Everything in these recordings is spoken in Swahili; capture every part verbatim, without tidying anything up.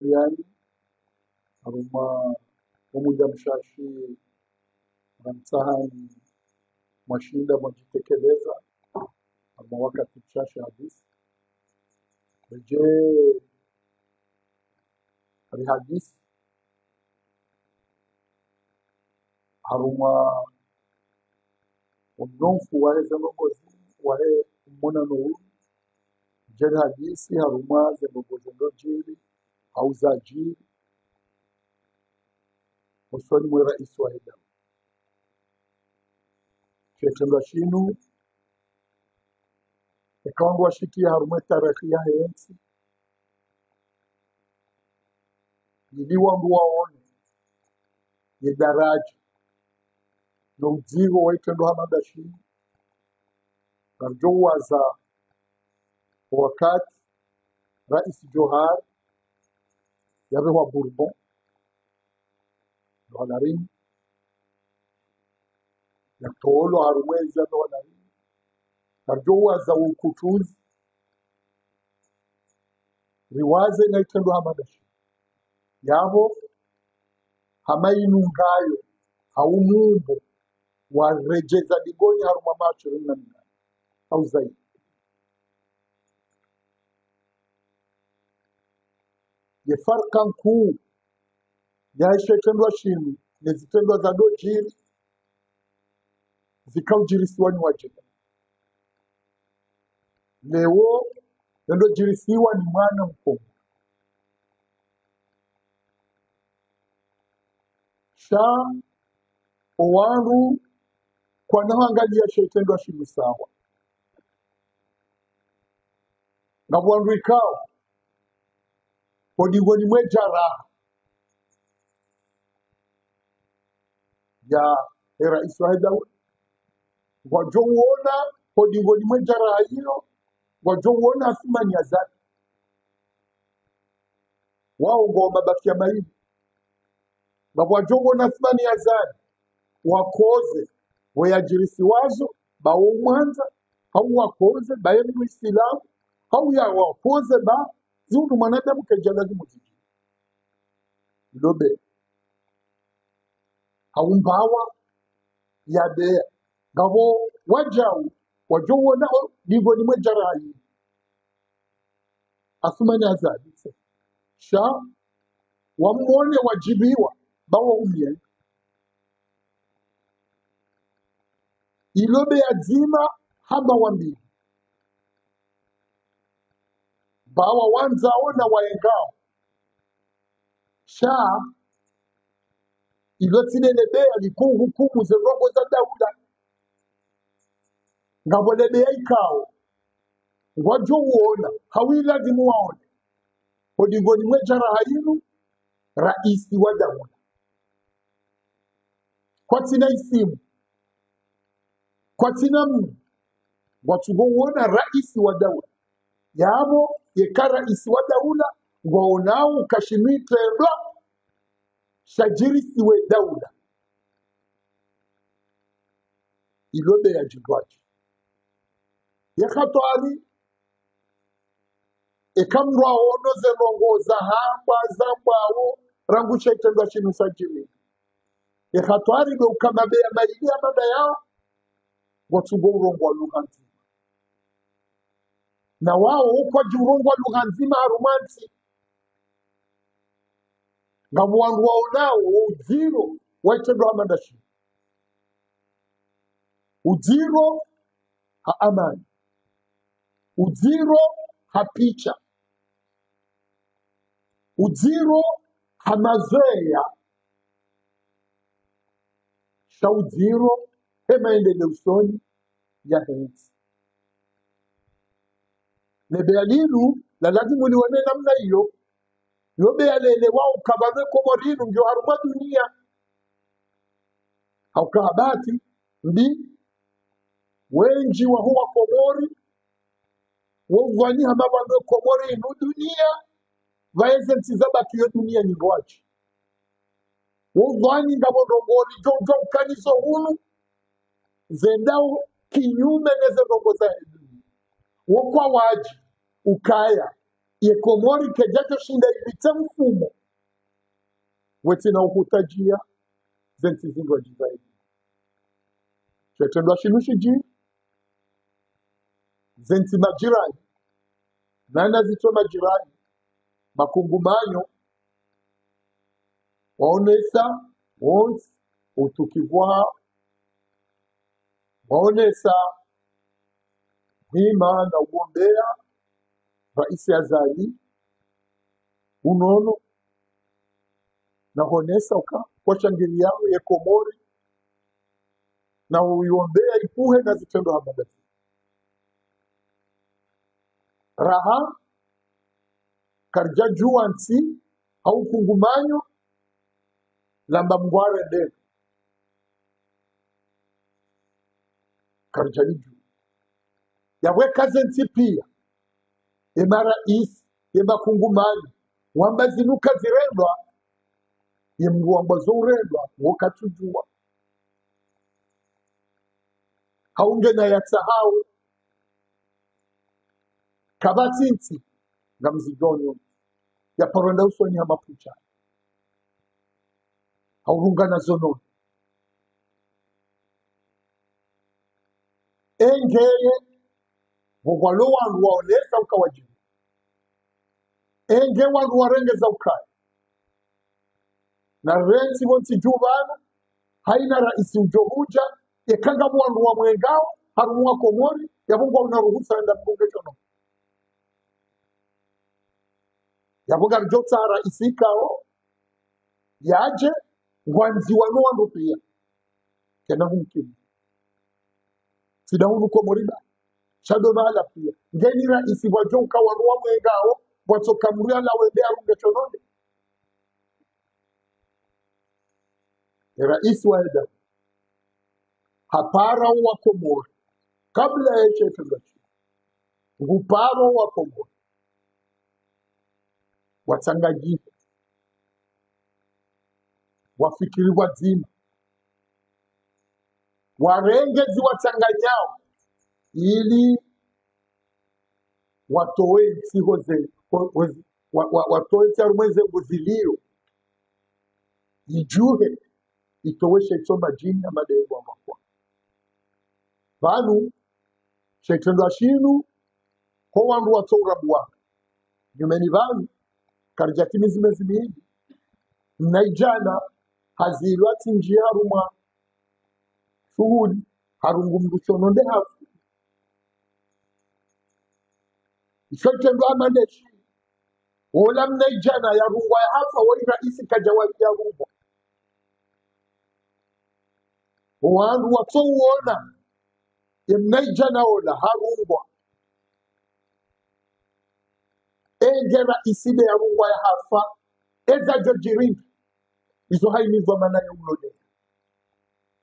yani haruma umujya mshashi msahani mashinda mjitekeleza ama wakati mshashi hadithi je hari hadithi haruma udonfu waweza ngozi wae mbona no jeri hadithi haruma zebogozo jeri hauzaji usoni mwe rais wa Edam kitendo shinu ekangwa shiki haruma tarehe ya enzi ni wangu waone ni daraja no udzigo waitendo hamada shinu karjowa za wakati rais Johar yawe wa Bourbon dolarine ya tolo harweza dolarine karjowa za ukutuzi riwaze naitendo hamada shinu yabo hamayinungayo haumumbo warejeza digoni haruma macho na nani au zaidi ya farka kuu ya shetendo shini ni zitendo za dojiri zikaujirisiwa ni wajeda leo ndio jirisiwa ni mwana mkuu sha owangu kwa naangalia shetendo wa shini sawa na wangu ikao kodi ngoni mwejara ya era Israeli wajongoona kodi ngoni mwejara hiyo wajongoona asimani azati wao ngoma bakia maini na wajongoona asimani azati wakoze wayajirisi wazo bawo mwanza au wakoze baye mu Islam au ya wakoze ba Zundu mwanadamu kaja lazima muziki. Lobe. Haumbawa ya be gabo wajau wajowo nao ndivyo ni mwejarai. Asumani azadi. Sha wamwone wajibiwa bawo umye. Ilobe azima haba wambi. Bawa wanza ona waengao sha ilotine lebe aliku hukumu ze robo za Dauda ngabo lebe ikao wajo uona hawi lazimu waone kodi ngoni mwejara hayinu raisi wa Dauda kwa tina isimu kwa tina mu watugo uona raisi wa Dauda yabo yekara isiwadaula waonao kashimite bla shajiri siwe Dauda ilobe ya jidwaji yekato ali ekamrwa ono zelongo za hamba zambao rangu shaitendwa shinu sajiri yekato ali beukamabe ya maili ya mada yao watugo urongo wa luganzi na wao huko jurongwa lugha nzima harumanti ngabo wangu waonao ujiro waitendo amandashi ujiro ha amani ujiro ha picha ujiro ha mazoea sha ujiro hemaendelea usoni ya hensi Nebealilu, la lazimu liwane namna iyo, yobe alelewa ukabame komorinu, mjyo haruma dunia. Haukahabati, mbi, wenji wa huwa komori, wongwani hamabame komorinu dunia, vaeze mtizaba kiyo dunia nivwaji. Wongwani ngabondongori, jongjong kaniso hulu, zendao kinyume neze nongoza hedu. Wokwa waji, ukaya, Yekomori kajaka shinda ibita mfumo. Wete na ukutajia zenti zingwa jizaidi. Chwetendwa shilushiji zenti majirani. Nana zito majirani. Makungumanyo. Waonesa onsi utukivwa. Waonesa hima na uombea. Raisi Azali, unono, na honesa uka, kwa shangiri yao, yekomori, na uyombea ipuhe na zitendo hamadati. Raha, karjaju ansi, au kungumanyo, lamba mguare deka. Karjaju. Yaweka zenti pia. Ema rais, ema kungumani, wamba zinuka zirendwa, emu wamba zurendwa, woka tujua. Haunge na yatahau, kabati inti, na mzidonyo, ya paronda usoni hama pucha. Haurunga na zononi. Engeye, wogwalo wangu waonesa ukawajibu. Enge wangu warengeza ukai. Na rensi wanti juvana, haina raisi ujohuja, yekangamu wangu wa mwengao, harumu wa komori, ya mungu wa unaruhusa enda mkunge chono. Ya mungu mjota raisi kao, ya aje, wanzi wanu wangu pia. Kena mkini. Sida hunu komoriba. Shado mahala pia. Ngeni raisi wajonka wanuwa mwengao, watokamuria na wendea runge chonone. Raisi waeda. Hapara uwa komori. Kabla ya chetu ngachu. Hupara uwa komori. Watangajika. Wafikiri wazima. Warengezi watanganyao. Ili watoe nsiho ze, watoe nsiho ze mbuzilio, ijuhe, itowe shaitoma jini ya madebu wa makwa. Vanu, shaitendo wa shinu, kwa wangu watoe urabu waka. Nyumeni vanu, karjakini zimezimihidi, mnaijana, haziluati njia haruma, shuhuli, harungu mbuchononde hafu. Shotendwa amaneshi ola mnaijana ya rungwa ya hafa wali raisi kajawabi ya rungwa wangu wato uona ya mnaijana ola harungwa enge raisi ya rungwa ya hafa eza jojiringi izo haini mwa mana ya ulodea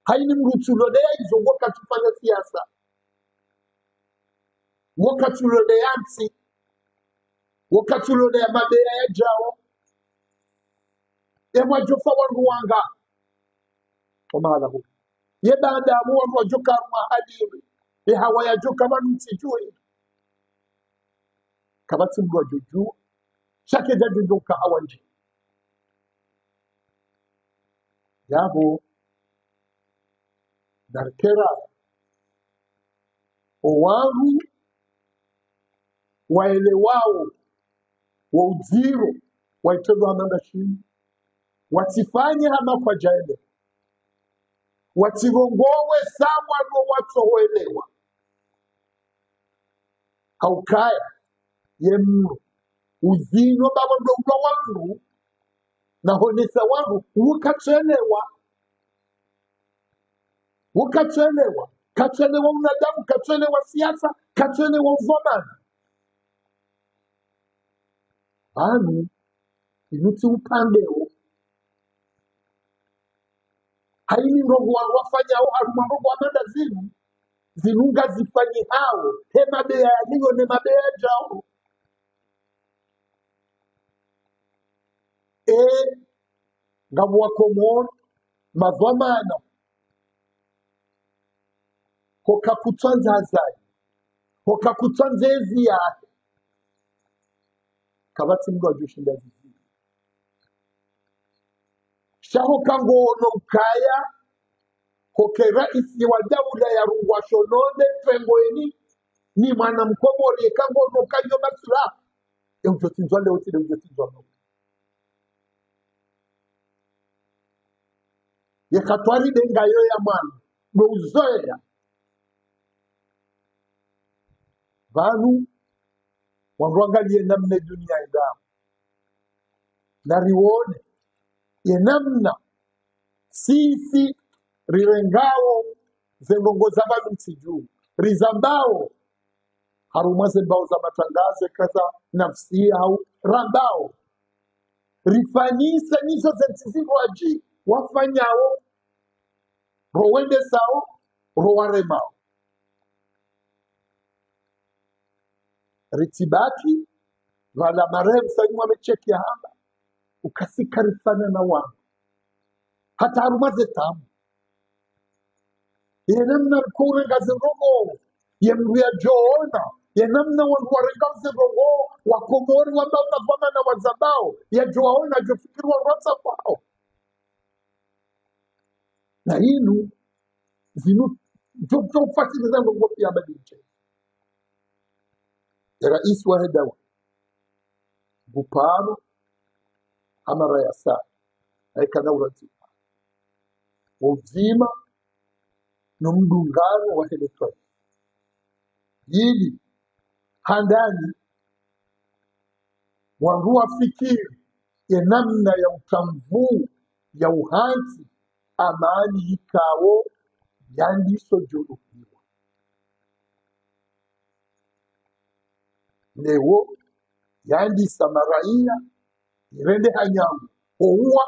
haini mrutulodea izo waka tufanya siasa waka tulodea ansi wakatulone ya mabea ya jao ya mwajofa wangu wanga umahala huu ye baada amu wangu wajoka mahadiri ye hawa ya joka wanu mtijui kabati mgu wajuju shake jadu joka hawa nje yabo darkera owangu waelewao wa udziro, wa itodo hamanda shini. Watifanye hama kwa jaele. Watirongowe sawa no watu hoelewa. Haukaya, ye mru. Uzino baba mdogo wangu, na honesa wangu, ukachelewa. Ukachelewa. Kachelewa unadamu, kachelewa siasa, kachelewa uzomana. Anu, inuti upandeo. Haini mrogu wafanya hao, haruma mrogu wamanda zinu. Zinunga zifanyi hao. Hema bea ya nigo, nema bea ya jao. E, ngamu wakomon, mazwamana. Koka kutanza hazai. Koka kutanza ezi ya. kabatsingo adushinda zizi shaho kangono ukaya kokera isi wa daula ya rungwa shonode pengoeni ni mwana mkomori kangono kanyo basura e ujotinzwa leo tile ujotinzwa leo ye katwari dengayo ya mwana no uzoea vanu wangalie namna dunia idamu na riwone ye namna sisi rirengao zengongo za banu msiju rizambao harumaze mbao za matangazo kaza nafsi au rambao rifanisa nizo zentisivu waji wafanyao rowende sao rowaremao ritibaki wala marehemu saimu wamecheki ya hamba ukasikari sana na wangu hata harumaze tamu ye namna mkure gazirogo ye mruya joona ye namna wanguwarenga mzirogo wakomori wambao na vama na wazabao ya joona jofikiri wa rasa wao na hinu zinu jokto ufasi nizango ngopi ya badinche rais wa hedawa gupano amara ya saa haika na uratima uzima na mdungano wa heletoi hili handani warua fikiri ya namna ya utamvu ya uhansi amani hikao yandiso juru Newo, yandi samaraia, irende hanyamu, ouwa,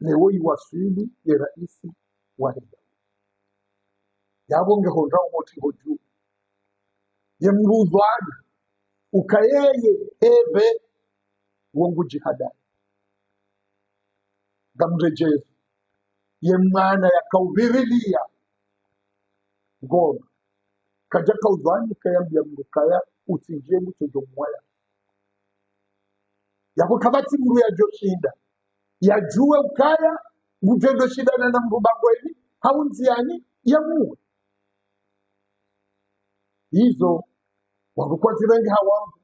newo iwasili, iraisi, wahida. Yabo ngehonda umoti hoju. Ye mruzwani, ukayeye hebe, wongu jihadani. Gamrejezu, ye mwana ya kauvirilia, goma. Kajaka uzwani, kayambi ya mrukaya, utingie mtojo mwaya yako kabati mru ya joshinda ya juwe ukaya mtojo shida na na mrubango hivi haunziani ya muwe hizo wangukwa zirenga hawangu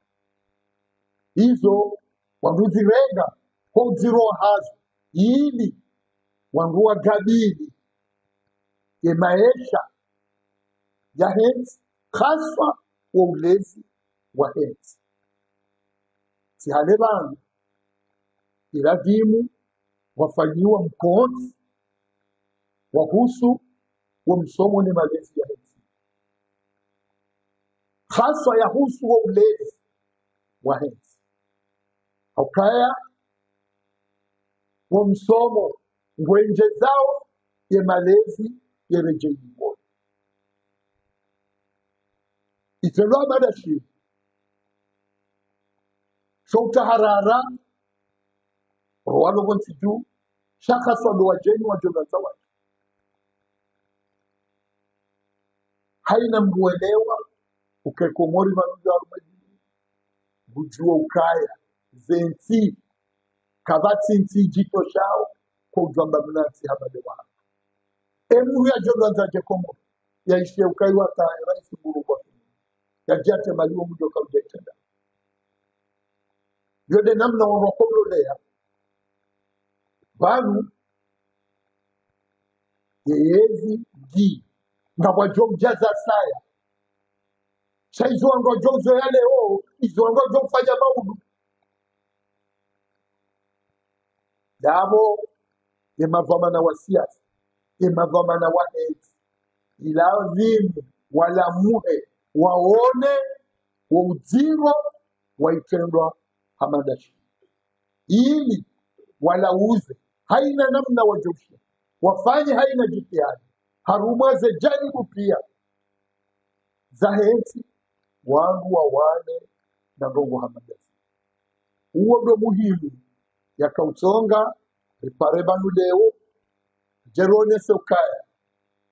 hizo wangu zirenga kwa uziro hazo hili wangu wa gabili ya maesha ya hensi khaswa wa ulezi wa hezi. Sihalebani, iladimu wafanyiwa mkonzi, wahusu wa msomo ni malezi ya hezi. Khaswa ya husu wa ulezi wa hezi. Haukaya wa msomo ngwenje zao ya malezi ya rejeimbo. Iterwa madashi shauta harara rwalo gontidu shaka sodo wajeni wajogaza watu haina mbuelewa ukekomori manuja arumajini bujua ukaya zenti kavati nti jito shao kwa ujwamba mnati habade wako emu ya jogaza jekomori ya ishie ukai wataya raisi mburu kwa yajate maliwo mujoka ujekenda yode namna wanokomlo lea banu yeezi gi nga wajomjaza saya cha izo wango jomzo yale oo izo wango jomfanya maudu damo ye mavamana wa siasa ye mavamana wa hezi ilazimu wala muhe waone wa uziro waitendwa hamadashi ili walauze haina namna wajoshi wafanye haina jitihadi harumaze jaribu pia zaheti wangu wawane na ngongo hamadashi huo ndio muhimu yakautonga iparebanu leo jerone sokaya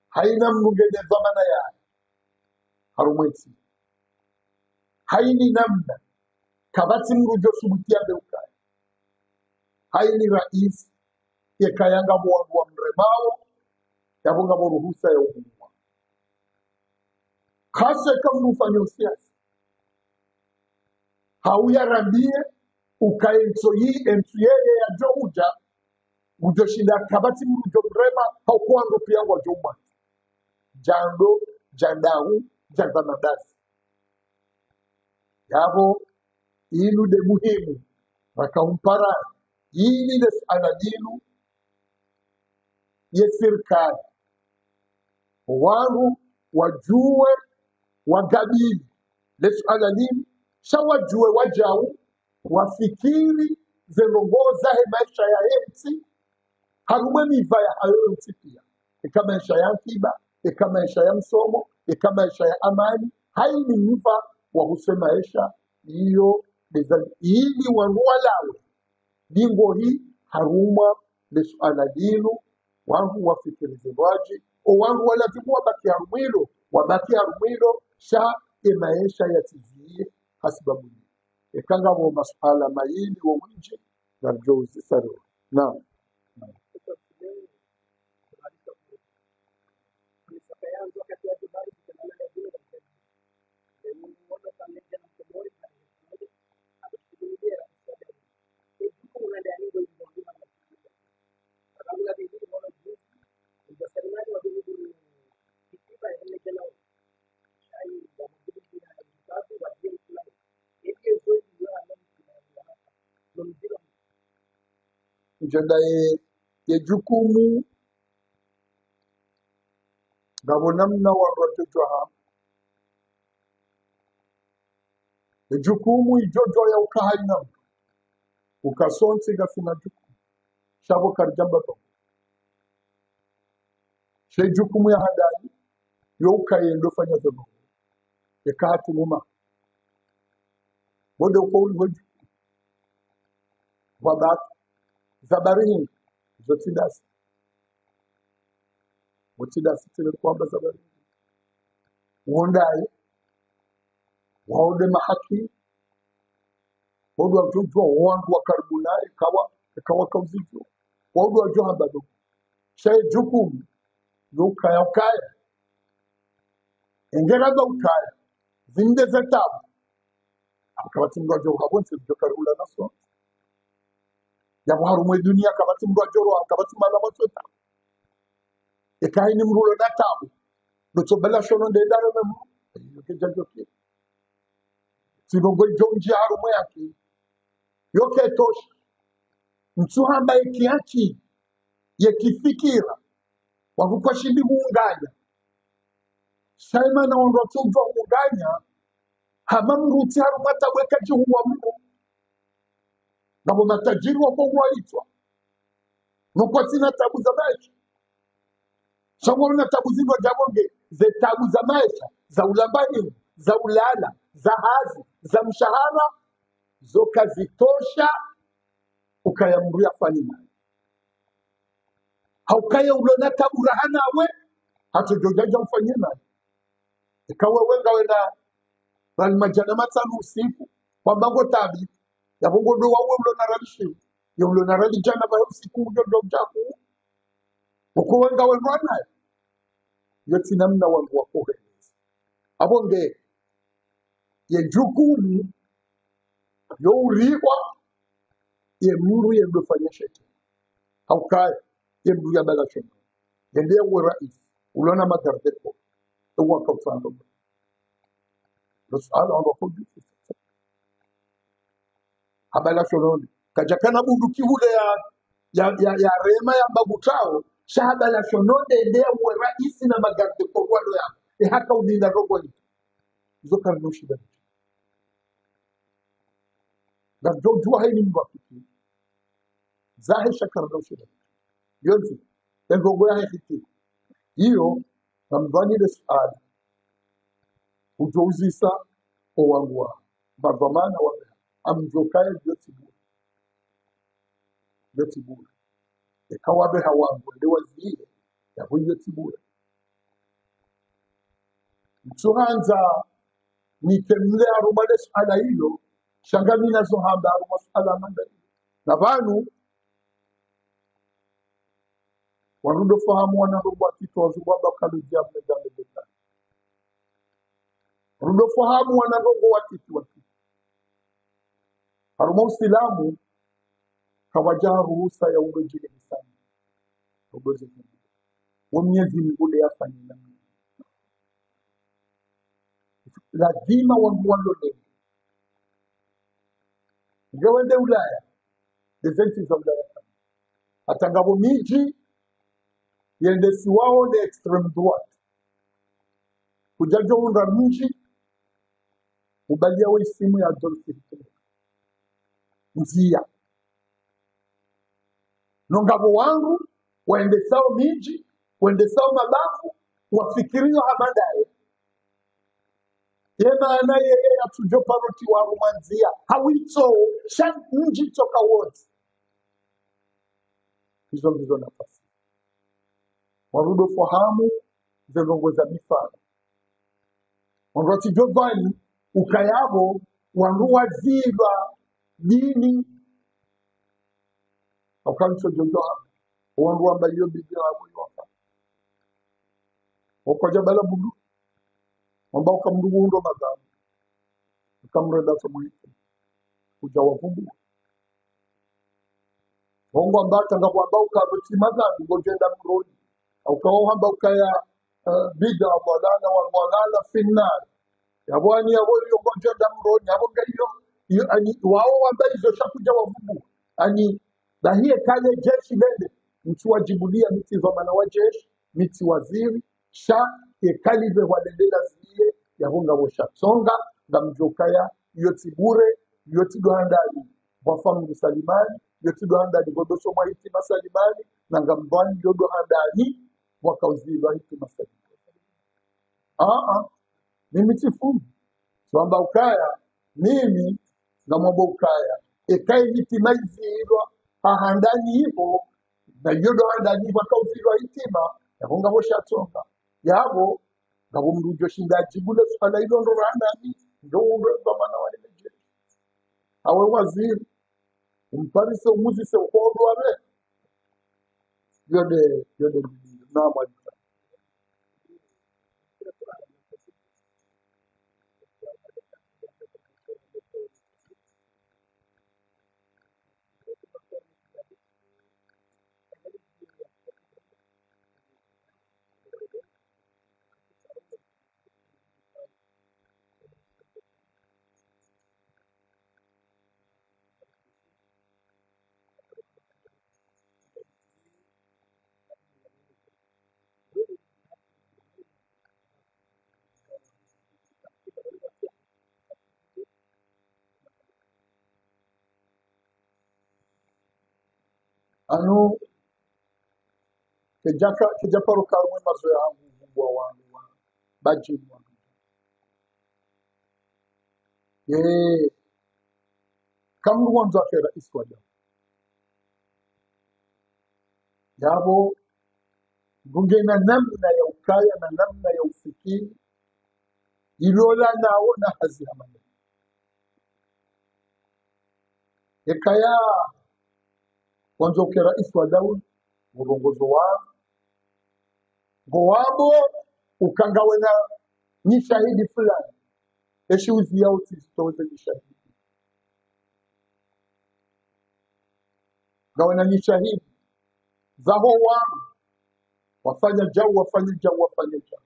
haina mngene zamana ya harumwezi haini namna Kabatsi mrujosubutia mdeukaya. Haini rais ya kayanga mwangu wa mremao ya bunga moruhusa ya umuwa. Kase kamu ufanyo siasa. Hauya rambie ukaye msoyi mtuyeye ya Johuja mrujoshinda kabati mrujomrema haukuwa ngopi yangu wa Jomba. Jando, jandahu, jandanandasi. Yabo, ilu de muhimu, makaumpara, ili des anadilu, yesirkani. Wanu, wajuwe, wagabili, lesu anadilu, shawajue wajau, wafikiri, zenongoza he maisha ya hemsi, harumemiva ya hemsi pia. Eka maisha ya mkiba, eka maisha ya msomo, eka maisha ya amani, haini nifa wa husemaesha iyo bezani. Ili wanuwa lawe, dingo hii haruma lesu aladinu, wangu wafikirize waji, o wangu walatimu wabaki harumilo, wabaki harumilo, sha emaesha ya tiziye hasibabuni. Ekanga wa masala maili wa winji, na mjozi sarewa. Nao. Janda ye jukumu gabonamna wa watoto hapa ye jukumu ijojo ya ukahaina ukasonsi gafina jukumu shabo karjamba to she jukumu ya hadali yo ukayendo fanya zobo ye kahati muma bode uko uliweju wabaki Zabarini, zotidasi. Zotidasi tile kwamba zabarini. Uondai, waonde mahaki, wadu wa jujua, wandu wa karibulai, kawa, kawa kauzijua. Wadu wa juha mbado. Shae jukumu, nukaya ukaya. Engera za ukaya, zinde zetabu. Akawati mdo wa juha bonsi, mjokari ula naso. Ya mwarume dunia kabati mruwa joroa, kabati mwana mwachota. Eka hini mrulo na tabu. Noto bela shono ndendare me mru. Yoke janjo kia. Sinongwe jonji harume ya kia. Yoke toshi. Mtuhamba yeki haki. Yeki fikira. Wagukwa shindi huunganya. Saima na onrotu mtuwa huunganya. Hama mruti harumata wekaji huwa mru. Na matajiri wa Mungu waitwa. Nuko sina tabu za maisha. Shango na tabu zingo jabonge. Ze tabu za maisha. Za ulambani. Za ulala. Za hazi. Za mshahara. Zoka zitosha. Ukayamuria fanina. Haukaya ulona tabu rahana we. Hatu jojaja mfanyina. Ikawe wenga wena. Ranimajana matanu usiku. Kwa mbango tabi. Ya mungu nduwa uwe mlo naralishimu. Ya mlo naralijana ba hepsi kuhu yondo mjaku. Muku wenga wenwana. Yoti namna wangu wakohe. Abonge. Ye jukumu. Yo uriwa. Ye muru ye mlo fanya sheke. Haukai. Ye mlu ya mela sheke. Yende uwe rais. Ulona matardepo. Uwa kawfano. Nusala ala kudu. Habala shononi. Kajakana budu kihule ya, ya, ya, ya rema ya mbagutao. Shahabala shononi endea uwe raisi na magarte kwa wano ya. E haka unina rogo hii. Zoka nushi da. Na jojua haini mbakiki. Zahe shakara nushi da. Yonzi. Engogo ya hekiki. Iyo. Namdhani lesu ali. Ujouzisa o wangua. Mardhamana wame. Amjokaya jotibu. Jotibu. Eka wabe hawangu. Lewa ziye. Ya hui jotibu. Mtuhanza. Nikemlea rumalesu ala hilo. Shangani na zohamba au masala mandani. Na vanu warudo fahamu wanarubu akito wazubu waba kalujia mnegame betani. Warudo fahamu wanarubu wakiti wakiti. Haruma usilamu kawajaha ruhusa ya urejile misani. Urejile misani. Wamiezi mbule ya fanyina. Lazima wangu wanlodeni. Ngewende Ulaya, dezenti za Ulaya kama. Atangabo miji, yendesi wao ni extreme duwati. Kujajo unra miji, ubalia wa isimu ya Adolf Hitler. Mzia. Nongabo wangu, waendesao miji, waendesao mabafu, wafikirio hamadae. Yema anayelea tujo paroti wa romanzia. Hawito, shan mji toka wote. Hizo hizo nafasi. Warudo fahamu, zelongo za mifano. Wanroti jovani, ukayabo, wanruwa ziva, nini. Wakancho jojo hamu. Wanruwa mbalio bibia hamu yuwa. Wakajabala budu. Mba ukamdugu hundo mazamu, ukamreda samuhiti, ujawafumbu. Hongo amba tanga wamba ukavuti mazamu, gojenda mkroni. Ukawo hamba ukaya biga walana walana finari. Yabu ani yabu yu gojenda mkroni, yabu gayo. Wao wamba izo shaku jawafumbu. Ani, na hiye kane jeshi lende, mtu wajibulia miti vamana wa jeshi, miti waziri, sha, yekalive walendela ziye ya honga woshatsonga nga mjokaya yoti bure yoti dohandali wafamu salimani yoti dohandali godoso mwa hitima salimani na nga mbani yodo handali wakauziwa hitima salimani aa mimi tifumu swamba ukaya mimi na mwamba ukaya ekai hitima iziilwa hahandani hivo na yodo handali wakauziwa hitima ya honga woshatsonga yabo ngabo mrujo shindaji gule sala ilo ndo randani ndo ndo mana wale meje awe waziri umparise umuzi se ukodo abe yode yode na mwanza Ano kejaka kejaparo karwe mazo ya mvua wangu baji wangu eh kamru wanza kera iswaja yabo bunge na namna ya ukaya na namna ya ufikiri ilola nao na hazina maneno ekaya kwanza ukirais wa dauni, mulongozo wao. Gowabo, ukangawe na nishahidi fulani. Eshi uzi yao tisitoweze nishahidi. Gawe na nishahidi. Zaho wao. Wafanya jau, wafanya jau, wafanya jau.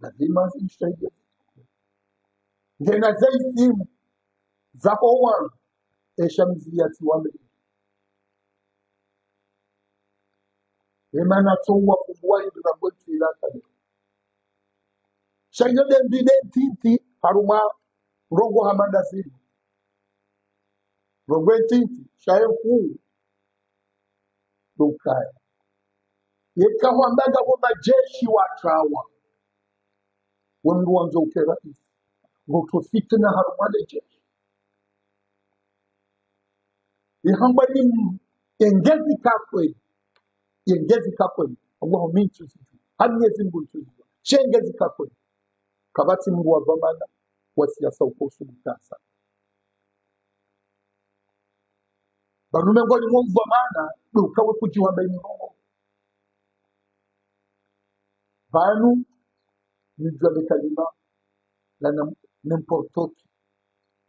Lazima nishahidi. Ngena zai simu. Zaho wao. Esha mziyati wame. Ema natuwa kubuwa hidu na mwetu ilata hidu. Shanyode mbine tinti haruma rongo hamanda zili. Rongo tinti, shayo kuu. Nukaya. Yeka wambaga wama jeshi watawa. Wemdu wanzo ukera isi. Ngoto fitna haruma de jeshi. Ihamba ni engezi kakwe. Engezi kakwe. Allahu mintu zidu. Hanyezi mbu ntu zidu. She engezi kakwe. Kabati mbu wa vamana. wa siasa ukosu mtasa. Banume ngoli mwavu wa mana, ukawe kujiwa mbaini mwavu. Banu, nijua mekalima, lana nemportoki.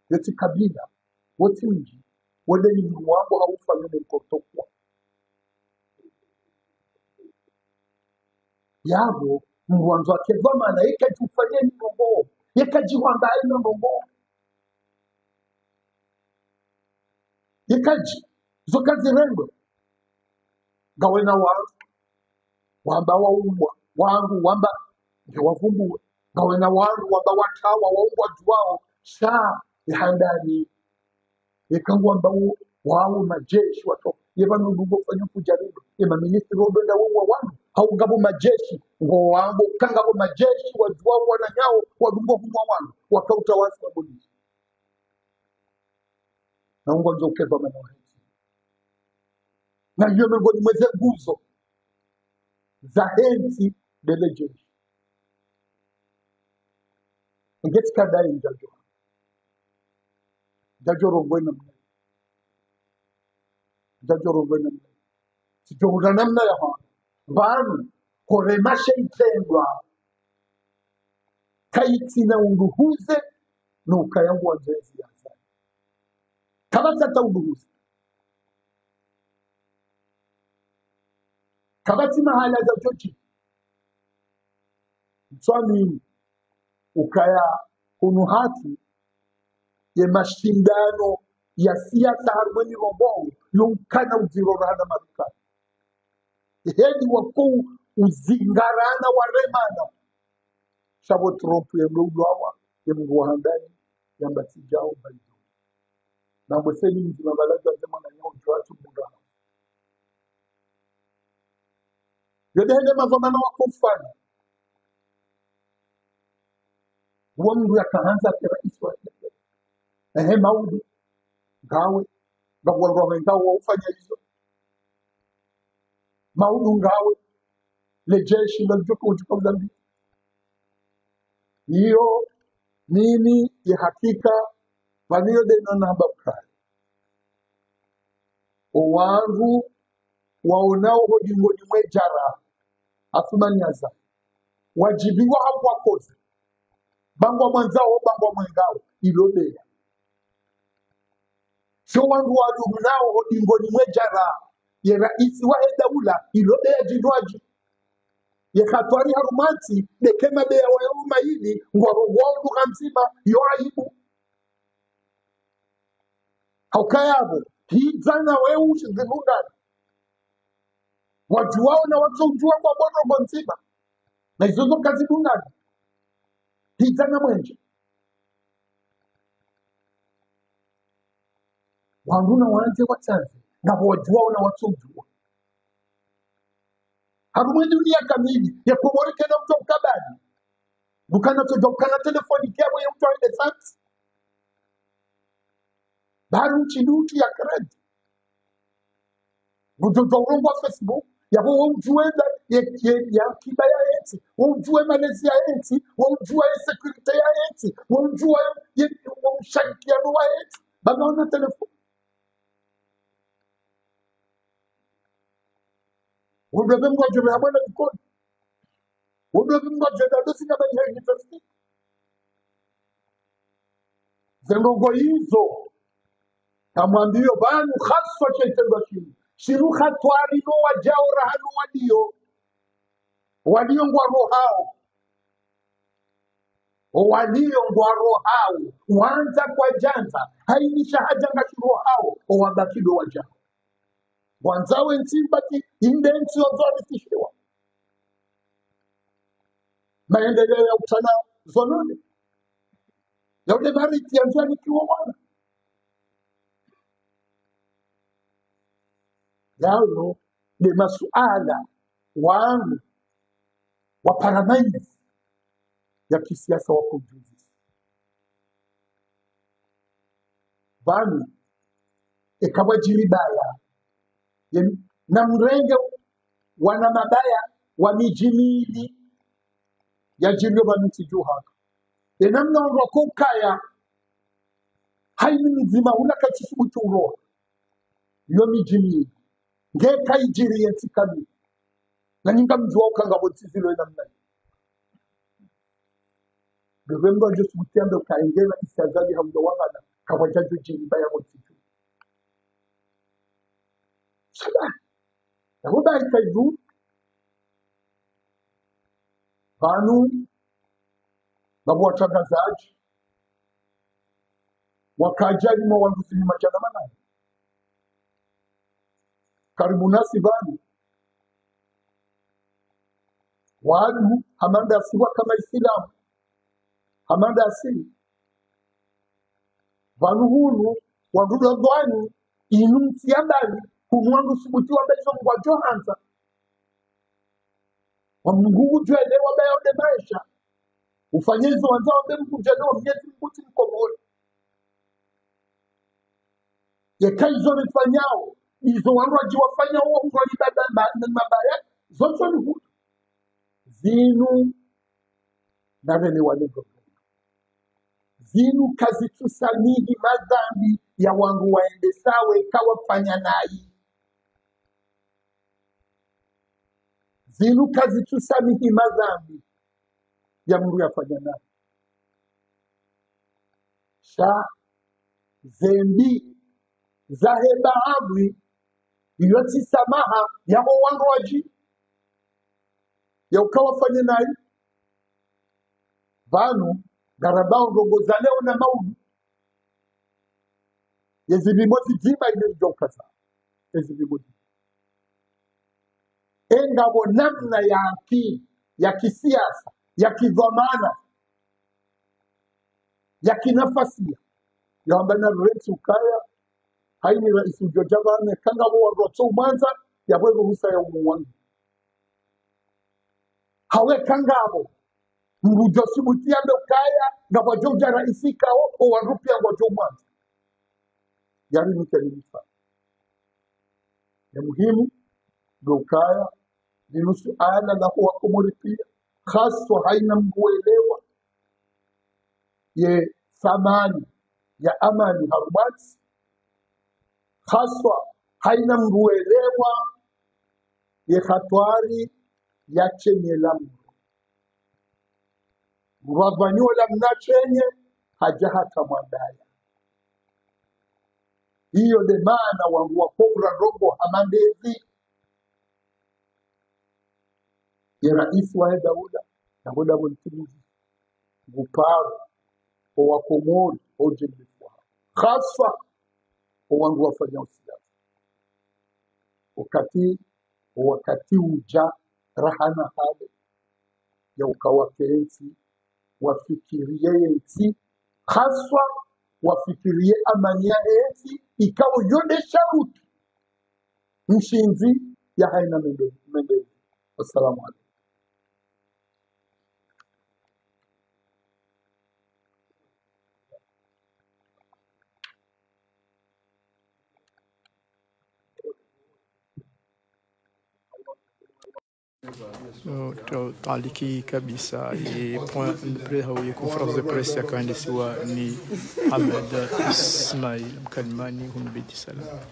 Yeti kabila, wati mji, wale ni mwavu haufa nune mportokwa. Yavo, mwanzo wake vamana, yeka jufanye ni mwavu. Yeka jiwandae na mwavu. Yeka jiwandae. Zo kazi rengo gawena wangu wamba wa umbwa wangu wamba ndio wavumbuwe gawena wangu wamba watawa waungwa juao saa ihandani yekangu wamba wao majeshi watu yeba nungungo fanyo kujaribu yema ministri wabenda uwa wangu haungabu majeshi wangu kangabu majeshi wajuao wananyao wadungo kumwa wangu wakauta wasi wabonisi na ungo nzo ukeva manawahi na hiyo miongoni mwa nguzo za enzi mbele jeshi. Ngetika dai mjajoro. Mjajoro ngwena mjajoro. Mjajoro ngwena mjajoro. Sijoguna namna ya haa. Vanu, koremashe itendwa. Kaiti na unguhuze, na ukayangu wa jezi ya zai. Kama sata unguhuze. Kabati mahala za chochi. Mtuami ukaya kunuhati ya mashindano ya siasa harmoni rombogu yonkana uzirorana marikani. Hedi wakou uzingarana waremana. Shabo trompu ya mlulu hawa ya mungu wahandani ya mbatijao mbaidu. Na mweseli mzimabalaja zema na nyo juhatu mudana. Yode hende mazomana wakufanya. Uwangu ya kahanza kira iswa hende. Ehe maudu. Ngawe. Ngawe ngawe ngawe waufanya iso. Maudu ngawe. Lejeshi na juku ujuka uzambi. Iyo. Nini ya hakika. Vaniyode na namba kari. Uwangu. Waonao hodi ngoni mwejara afumani aza wajibiwa hapo wakoze bangwa mwanzao bangwa mwengao ilobea sio wangu walunao hodi ngoni mwejara ye raisi wa edaula ilobea jidwaji ye khatwari harumanti dekema beya wayouma hili ngwaro wondu kamsima yo aibu haukayabo hizana weushi zilundani watu wao na watu ujua kwa bono kwa msima. Na izozo kazi mungani. Hizana mwenje. Wanguna wanze watanzi. Na watu wao na watu ujua. Harumwendi unia kamili. Ya kumorike na mtu mkabani. Mukana tujokana telefoni kia mwenye mtu waende santi. Baru uchinutu ya kredi. Mujodoro wa Facebook. Yabo wujue ya kiba ya enti, wujue malezi ya enti, wujue sekurite ya enti, wujue mshankiano wa enti, banaona telefoni. Wulebe mwa jure hawa na mkoni. Wulebe mwa jure na dosi kama ya university. Zenongo hizo, tamwambiyo banu khaswa chaitendwa chini. Shiruha tuarino wajao rahanu wadiyo. Wadiyo ngwaro hao. Wadiyo ngwaro hao. Wanza kwa janta. Haini shahajanga shiro hao. Wabakido wajao. Wanzawe nsimbati. Inde nsi ozoni kishiwa. Maendeleo ya utana zononi. Yaude mariti ya nzani kiwa wana. Yao ni masuala wangu wa paramaini ya kisiasa wako mjuzi. Bani, ikawa jiribaya. Na mrenge wana mabaya wa mijimili ya jiriyo wa mtiju haka. namna uroko kaya haini mizima unaka chisubu churo yomi jimi ngeka ijiri yentikami na nyinga mjuwa ukangabotisi zilo ina mnani gavemba njo sumutiando kaengela isi azali hamdo wakana kawajajo jiri baya motisi sada na huda itaizu banu babu watangazaji wakajali mwa wangusini machanamana karibu nasi bani wanu hamanda asiwa kama Isilamu hamanda asili banu hulu wangudu wazwani inu mtiyandani kumwangu subuti wa mbezo mwa Johansa wa mngugu jwele wa mbeyo de maisha ufanyezo wanzao mbe mkujane wa mnyezi mkuti mkomole yeka izo nifanyao izo wanwaji wafanya uwa mkwa libada mabaya zonzo ni hudu zinu narene walego zinu kazi tusanigi madhambi ya wangu waende sawe kawa fanya nai zinu kazi tusanigi madhambi ya mru ya fanya nai sha zembi zaheba abri yoti samaha ya wangu waji ya ukawa fanya nai vanu garabao ndogo za leo na maulu yezibimozi jima imejoka sana yezibimozi engabo namna ya akili ya kisiasa ya kidhamana ya kinafasia ya ambana reti ukaya haini rais ujojabane kangabo wa roto mwanza ya wewe husa ya umuwangu hawe kangabo mbujo sibutia mbukaya na wajoja raisika wako warupia wajomwanza yari mkelimifa ya muhimu mbukaya nilusu ala na huwa kumuripia khaswa haina mguelewa ye thamani ya amani harumati khaswa haina mguelewa ye khatwari ya chenye lamu mwavanyo la mnachenye hajahata mwandaya hiyo de maana wangu wakobra robo hamandezi ya rais wa Dauda na muda mtimuzi guparu o wakomori o jimlikuwa khaswa o wangu wafanya usilamu wakati wakati uja rahana hale ya ukawakeensi wafikirie eti haswa wafikirie amania eti ikawa yode shauti mshinzi ya haina mendo mendo assalamu alaykum. Taliki kabisa e point de prehau e conférence de presse akandisiwa ni Mohamed Issimaila mkalimani hum Beit Salam.